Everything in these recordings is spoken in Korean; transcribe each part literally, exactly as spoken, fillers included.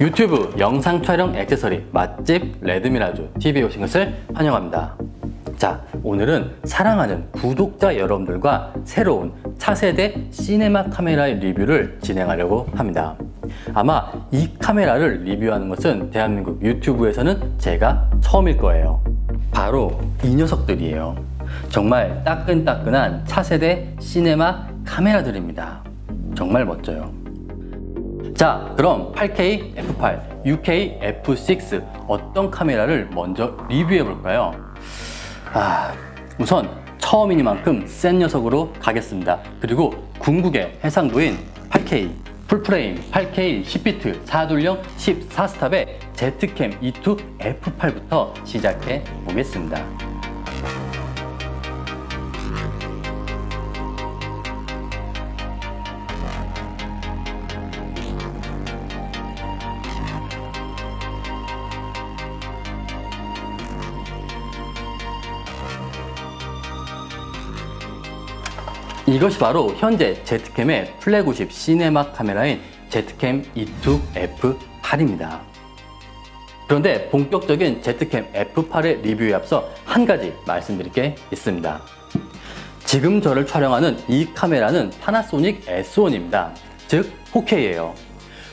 유튜브 영상 촬영 액세서리 맛집 레드미라주 티비에 오신 것을 환영합니다. 자, 오늘은 사랑하는 구독자 여러분들과 새로운 차세대 시네마 카메라의 리뷰를 진행하려고 합니다. 아마 이 카메라를 리뷰하는 것은 대한민국 유튜브에서는 제가 처음일 거예요. 바로 이 녀석들이에요. 정말 따끈따끈한 차세대 시네마 카메라들입니다. 정말 멋져요. 자, 그럼 팔 케이 에프 에이트, 육 케이 에프 식스 어떤 카메라를 먼저 리뷰해 볼까요? 아, 우선 처음이니만큼 센 녀석으로 가겠습니다. 그리고 궁극의 해상도인 팔 케이 풀프레임 팔 케이 십 비트 사둘령 십사 스탑의 지 캠 이 투 에프 에이트부터 시작해 보겠습니다. 이것이 바로 현재 Zcam의 플래그십 시네마 카메라인 지 캠 이 투 에프 에이트입니다. 그런데 본격적인 지 캠 에프 에이트의 리뷰에 앞서 한 가지 말씀드릴 게 있습니다. 지금 저를 촬영하는 이 카메라는 파나소닉 에스 원입니다. 즉 포케이예요.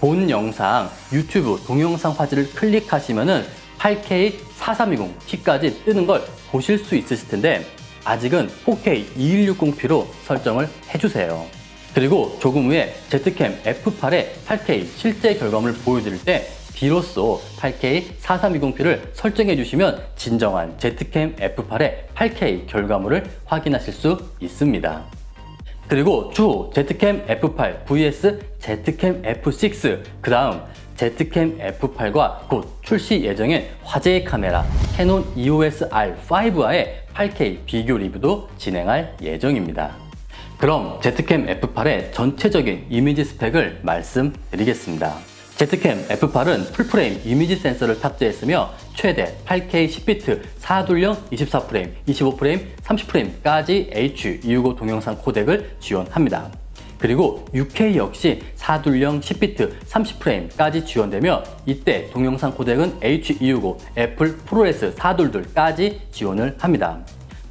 본 영상 유튜브 동영상 화질을 클릭하시면은 팔 케이 사삼이공 피까지 뜨는 걸 보실 수 있으실 텐데 아직은 포 케이 이천백육십 피로 설정을 해주세요. 그리고 조금 후에 지 캠 에프 에이트의 팔 케이 실제 결과물을 보여드릴 때 비로소 팔 케이 사삼이공 피를 설정해주시면 진정한 지 캠 에프 에이트의 팔 케이 결과물을 확인하실 수 있습니다. 그리고 추후 지 캠 에프 에이트 브이에스 지 캠 에프 식스 그 다음 지 캠 에프 에이트과 곧 출시 예정인 화제의 카메라 캐논 이 오 에스 알 파이브와의 팔 케이 비교 리뷰도 진행할 예정입니다. 그럼 지 캠 에프 에이트의 전체적인 이미지 스펙을 말씀드리겠습니다. 지 캠 에프 에이트은 풀프레임 이미지 센서를 탑재했으며 최대 팔 케이 십 비트 사둘령 이십사 프레임, 이십오 프레임, 삼십 프레임까지 에이치 이백육십오 동영상 코덱을 지원합니다. 그리고 육 케이 역시 사둘령 십 비트 삼십 프레임까지 지원되며 이때 동영상 코덱은 에이치 이백육십오 애플 프로레스 사백이십이까지 지원을 합니다.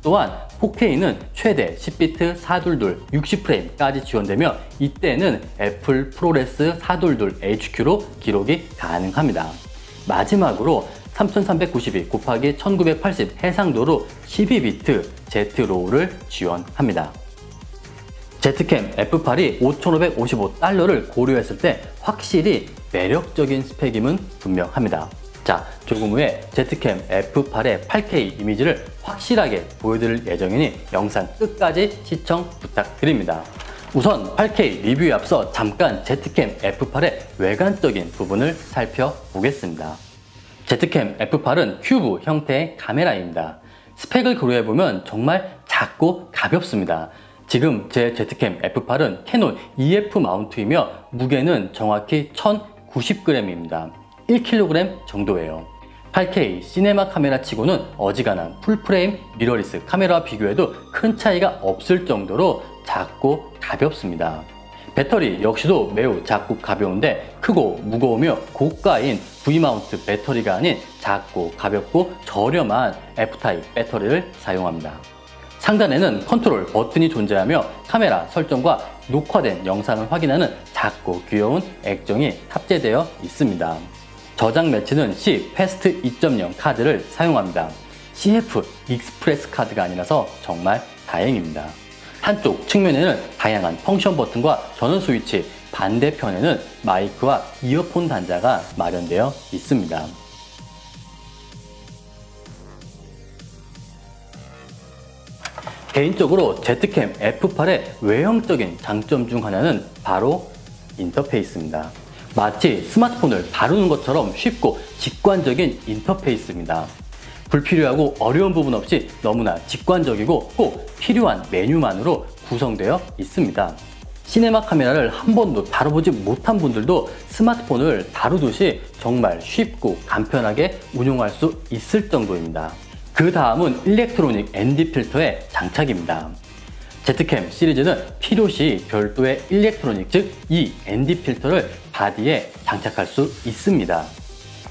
또한 포 케이는 최대 십 비트 사백이십이 육십 프레임까지 지원되며 이때는 애플 프로레스 사백이십이 에이치 큐로 기록이 가능합니다. 마지막으로 삼천삼백구십이 곱하기 천구백팔십 해상도로 십이 비트 제트로우를 지원합니다. 지 캠 에프 에이트이 오천오백오십오 달러를 고려했을 때 확실히 매력적인 스펙임은 분명합니다. 자, 조금 후에 지 캠 에프 에이트의 팔 케이 이미지를 확실하게 보여드릴 예정이니 영상 끝까지 시청 부탁드립니다. 우선 팔 케이 리뷰에 앞서 잠깐 지 캠 에프 에이트의 외관적인 부분을 살펴보겠습니다. 지 캠 에프 에이트은 큐브 형태의 카메라입니다. 스펙을 고려해보면 정말 작고 가볍습니다. 지금 제 지 캠 에프 에이트은 캐논 이 에프 마운트이며 무게는 정확히 천구십 그램입니다. 일 킬로그램 정도예요. 팔 케이 시네마 카메라 치고는 어지간한 풀프레임 미러리스 카메라와 비교해도 큰 차이가 없을 정도로 작고 가볍습니다. 배터리 역시도 매우 작고 가벼운데 크고 무거우며 고가인 V마운트 배터리가 아닌 작고 가볍고 저렴한 F타입 배터리를 사용합니다. 상단에는 컨트롤 버튼이 존재하며 카메라 설정과 녹화된 영상을 확인하는 작고 귀여운 액정이 탑재되어 있습니다. 저장 매체는 씨페스트 이 점 영 카드를 사용합니다. 씨에프 익스프레스 카드가 아니라서 정말 다행입니다. 한쪽 측면에는 다양한 펑션 버튼과 전원 스위치, 반대편에는 마이크와 이어폰 단자가 마련되어 있습니다. 개인적으로 지 캠 에프 에이트의 외형적인 장점 중 하나는 바로 인터페이스입니다. 마치 스마트폰을 다루는 것처럼 쉽고 직관적인 인터페이스입니다. 불필요하고 어려운 부분 없이 너무나 직관적이고 꼭 필요한 메뉴만으로 구성되어 있습니다. 시네마 카메라를 한 번도 다뤄보지 못한 분들도 스마트폰을 다루듯이 정말 쉽고 간편하게 운용할 수 있을 정도입니다. 그 다음은 일렉트로닉 엔디 필터의 장착입니다. Zcam 시리즈는 필요시 별도의 일렉트로닉, 즉 이엔디 필터를 바디에 장착할 수 있습니다.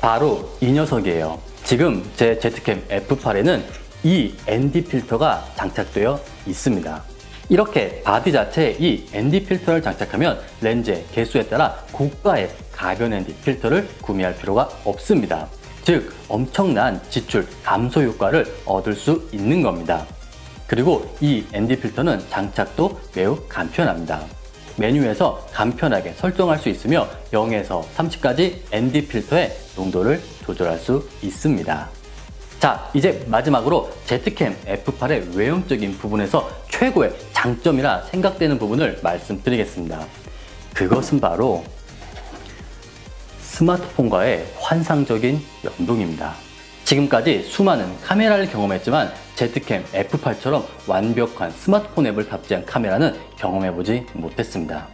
바로 이 녀석이에요. 지금 제 Zcam 에프 에이트에는 이엔디 필터가 장착되어 있습니다. 이렇게 바디 자체에 이 엔디 필터를 장착하면 렌즈의 개수에 따라 고가의 가변 엔디 필터를 구매할 필요가 없습니다. 즉 엄청난 지출 감소 효과를 얻을 수 있는 겁니다. 그리고 이 엔디 필터는 장착도 매우 간편합니다. 메뉴에서 간편하게 설정할 수 있으며 영에서 삼십까지 엔디 필터의 농도를 조절할 수 있습니다. 자, 이제 마지막으로 Zcam 에프 에이트의 외형적인 부분에서 최고의 장점이라 생각되는 부분을 말씀드리겠습니다. 그것은 바로 스마트폰과의 환상적인 연동입니다. 지금까지 수많은 카메라를 경험했지만 Zcam 에프 에이트처럼 완벽한 스마트폰 앱을 탑재한 카메라는 경험해보지 못했습니다.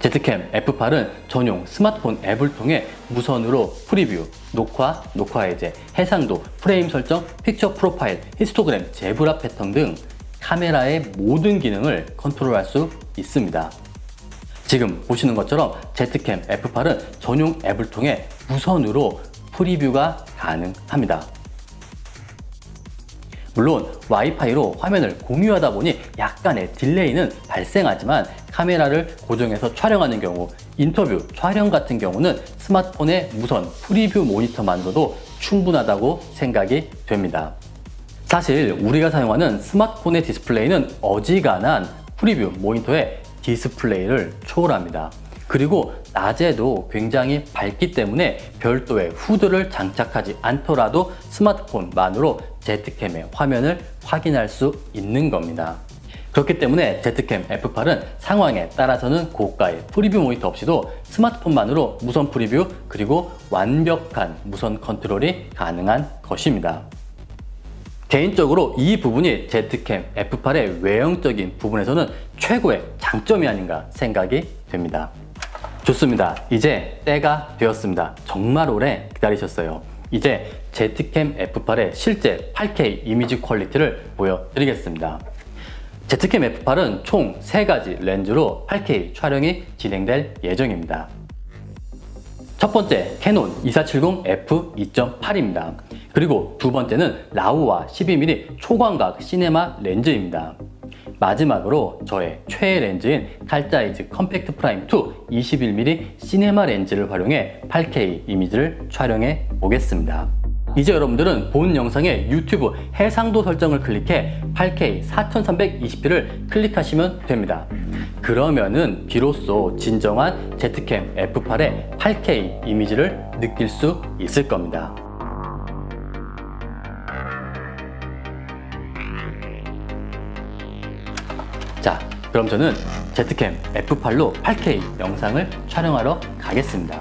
Zcam 에프 에이트은 전용 스마트폰 앱을 통해 무선으로 프리뷰, 녹화, 녹화 해제, 해상도, 프레임 설정, 픽처 프로파일, 히스토그램, 제브라 패턴 등 카메라의 모든 기능을 컨트롤할 수 있습니다. 지금 보시는 것처럼 Zcam 에프 에이트은 전용 앱을 통해 무선으로 프리뷰가 가능합니다. 물론 와이파이로 화면을 공유하다 보니 약간의 딜레이는 발생하지만 카메라를 고정해서 촬영하는 경우, 인터뷰, 촬영 같은 경우는 스마트폰의 무선 프리뷰 모니터만으로도 충분하다고 생각이 됩니다. 사실 우리가 사용하는 스마트폰의 디스플레이는 어지간한 프리뷰 모니터의 디스플레이를 초월합니다. 그리고 낮에도 굉장히 밝기 때문에 별도의 후드를 장착하지 않더라도 스마트폰만으로 Zcam의 화면을 확인할 수 있는 겁니다. 그렇기 때문에 Zcam 에프 에이트은 상황에 따라서는 고가의 프리뷰 모니터 없이도 스마트폰만으로 무선 프리뷰 그리고 완벽한 무선 컨트롤이 가능한 것입니다. 개인적으로 이 부분이 Zcam 에프 에이트의 외형적인 부분에서는 최고의 장점이 아닌가 생각이 됩니다. 좋습니다. 이제 때가 되었습니다. 정말 오래 기다리셨어요. 이제 Zcam 에프 에이트의 실제 팔 케이 이미지 퀄리티를 보여드리겠습니다. Zcam 에프 에이트은 총 세 가지 렌즈로 팔 케이 촬영이 진행될 예정입니다. 첫 번째, 캐논 이사칠공 에프 이 점 팔입니다. 그리고 두 번째는 라오와 십이 밀리미터 초광각 시네마 렌즈입니다. 마지막으로 저의 최애 렌즈인 칼 자이즈 컴팩트 프라임 이 이십일 밀리미터 시네마 렌즈를 활용해 팔 케이 이미지를 촬영해 보겠습니다. 이제 여러분들은 본 영상의 유튜브 해상도 설정을 클릭해 팔 케이 사천삼백이십 피를 클릭하시면 됩니다. 그러면은 비로소 진정한 Zcam 에프 에이트의 팔 케이 이미지를 느낄 수 있을 겁니다. 자, 그럼 저는 Zcam 에프 에이트로 팔 케이 영상을 촬영하러 가겠습니다.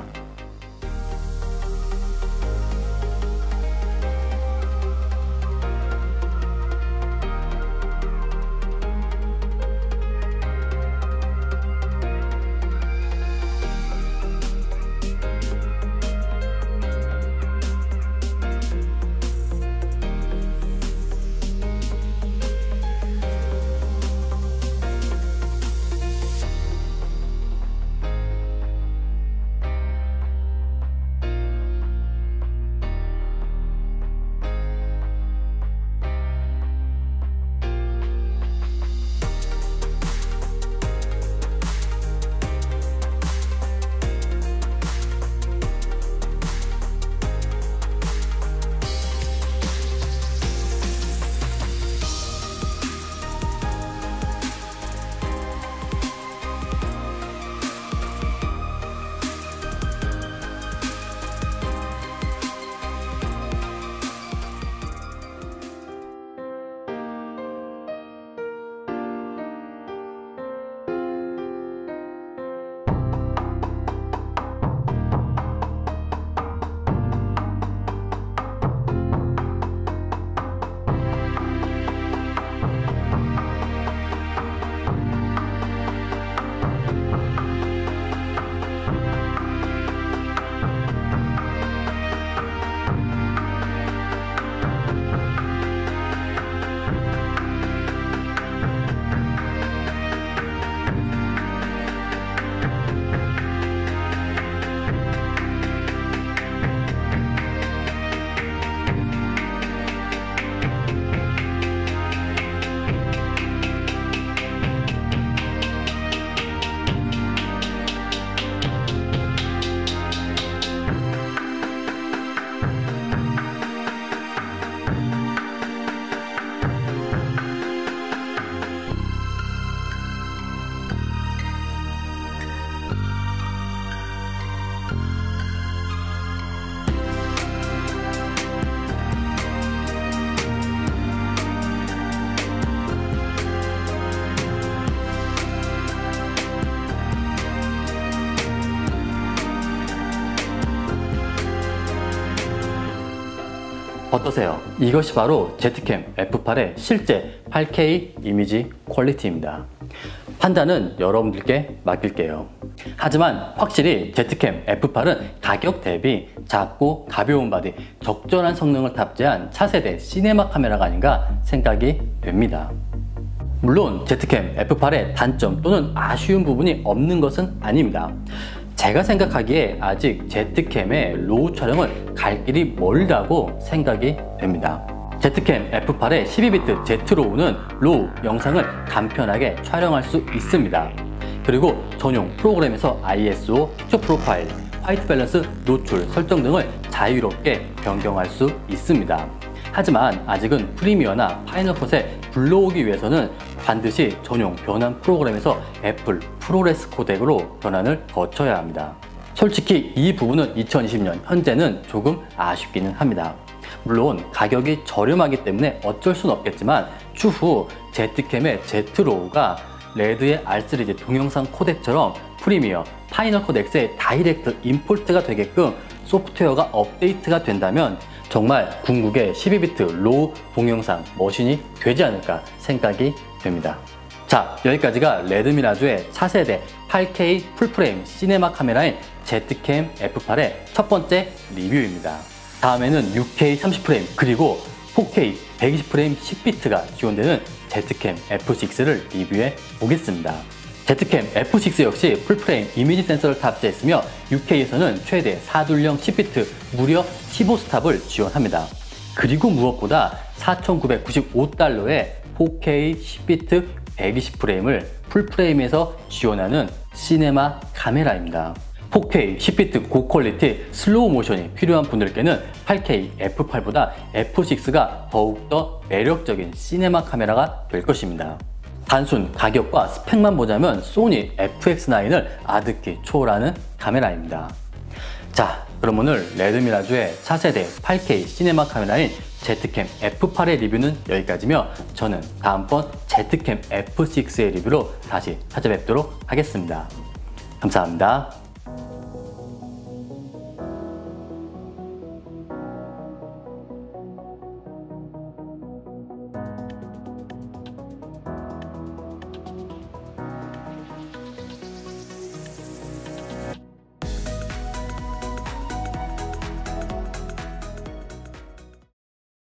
어떠세요? 이것이 바로 Zcam 에프 에이트의 실제 팔 케이 이미지 퀄리티입니다. 판단은 여러분들께 맡길게요. 하지만 확실히 Zcam 에프 에이트은 가격 대비 작고 가벼운 바디, 적절한 성능을 탑재한 차세대 시네마 카메라가 아닌가 생각이 됩니다. 물론 Zcam 에프 에이트의 단점 또는 아쉬운 부분이 없는 것은 아닙니다. 제가 생각하기에 아직 Zcam의 로우 촬영은 갈 길이 멀다고 생각이 됩니다. Zcam 에프 에이트의 십이 비트 Z로우는 로우 영상을 간편하게 촬영할 수 있습니다. 그리고 전용 프로그램에서 아이에스오, 큐 프로파일, 화이트 밸런스, 노출, 설정 등을 자유롭게 변경할 수 있습니다. 하지만 아직은 프리미어나 파이널 컷에 불러오기 위해서는 반드시 전용 변환 프로그램에서 애플 프로레스 코덱으로 변환을 거쳐야 합니다. 솔직히 이 부분은 이천이십 년 현재는 조금 아쉽기는 합니다. 물론 가격이 저렴하기 때문에 어쩔 수는 없겠지만 추후 Z캠의 Z로우가 레드의 알 쓰리지 동영상 코덱처럼 프리미어, 파이널 코덱스의 다이렉트 임포트가 되게끔 소프트웨어가 업데이트가 된다면 정말 궁극의 십이 비트 로우 동영상 머신이 되지 않을까 생각이 됩니다. 자, 여기까지가 레드미라주의 차세대 팔 케이 풀프레임 시네마 카메라인 Z캠 에프 에이트의 첫 번째 리뷰입니다. 다음에는 육 케이 삼십 프레임 그리고 사 케이 백이십 프레임 십 비트가 지원되는 Z캠 에프 식스를 리뷰해 보겠습니다. Z캠 에프 식스 역시 풀프레임 이미지 센서를 탑재했으며 육 케이에서는 최대 사둘령 십 비트 무려 십오 스탑을 지원합니다. 그리고 무엇보다 사천구백구십오 달러에 사 케이 십 비트 백이십 프레임을 풀프레임에서 지원하는 시네마 카메라입니다. 사 케이 십 비트 고퀄리티 슬로우 모션이 필요한 분들께는 팔 케이 에프 에이트보다 에프 식스가 더욱더 매력적인 시네마 카메라가 될 것입니다. 단순 가격과 스펙만 보자면 소니 에프 엑스 나인을 아득히 초월하는 카메라입니다. 자, 그럼 오늘 레드미라주의 차세대 팔 케이 시네마 카메라인 Z캠 에프 에이트의 리뷰는 여기까지며 저는 다음번 Z캠 에프 식스의 리뷰로 다시 찾아뵙도록 하겠습니다. 감사합니다.